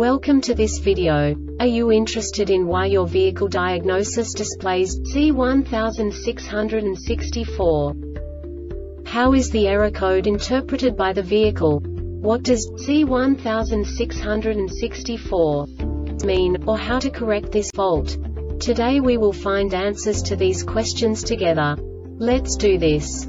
Welcome to this video. Are you interested in why your vehicle diagnosis displays C1664? How is the error code interpreted by the vehicle? What does C1664 mean, or how to correct this fault? Today we will find answers to these questions together. Let's do this.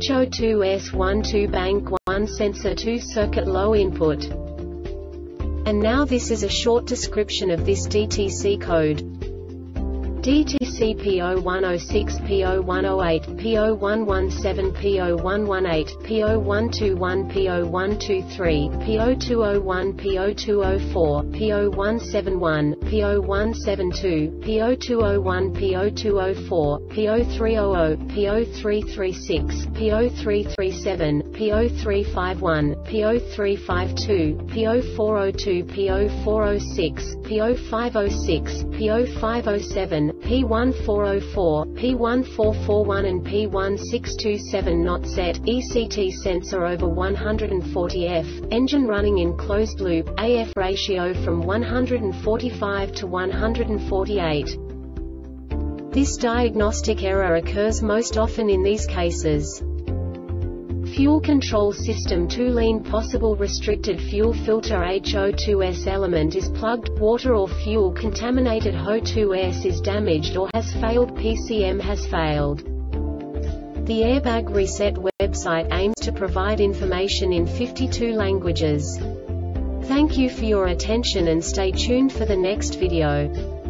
HO2S12 bank 1 sensor 2 circuit low input. And now this is a short description of this DTC code. DTC P0106, P0108, P0117, P0118, P0121, P0123, P0201, P0204, P0171, P0172, P0201, P0204, P0300, P0336, P0337, P0351, P0352, P0402, P0406, P0506, P0507, P1404, P1441 and P1627 not set, ECT sensor over 140F, engine running in closed loop, AF ratio from 145 to 148. This diagnostic error occurs most often in these cases. Fuel control system too lean, possible restricted fuel filter, HO2S element is plugged, water or fuel contaminated, HO2S is damaged or has failed, PCM has failed. The Airbag Reset website aims to provide information in 52 languages. Thank you for your attention and stay tuned for the next video.